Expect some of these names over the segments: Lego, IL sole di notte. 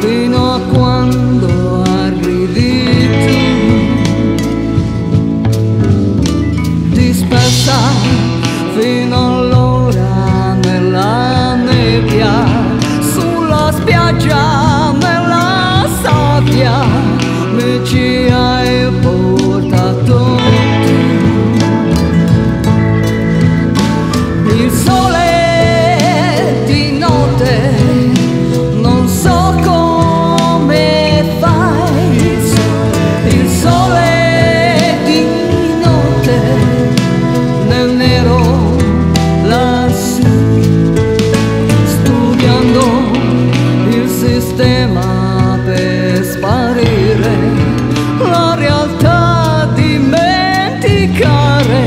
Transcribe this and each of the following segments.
fino a quando arrivi tu, dispersa fino all'ora nella nebbia, sulla spiaggia, nella sabbia, mi ci hai portato tu. Il sole di notte, non so come fai. Il sole di notte, nel nero lassù, studiando il sistema per sparire, la realtà dimenticare,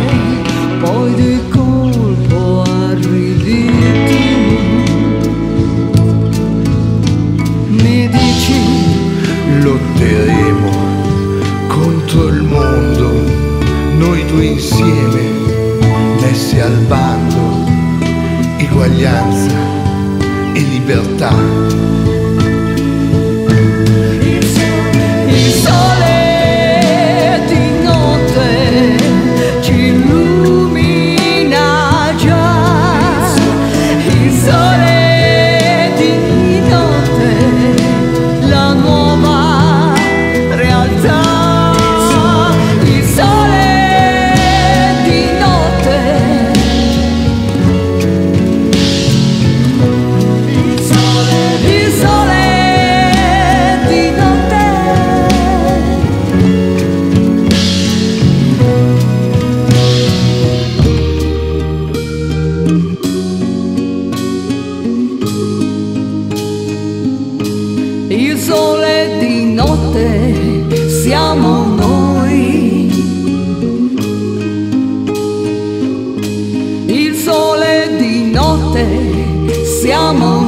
poi di colpo arrivi tu. Mi dici lotteremo contro il mondo, noi due insieme, messi al bando, eguaglianza e libertà. Il sole di notte siamo noi, il sole di notte siamo noi.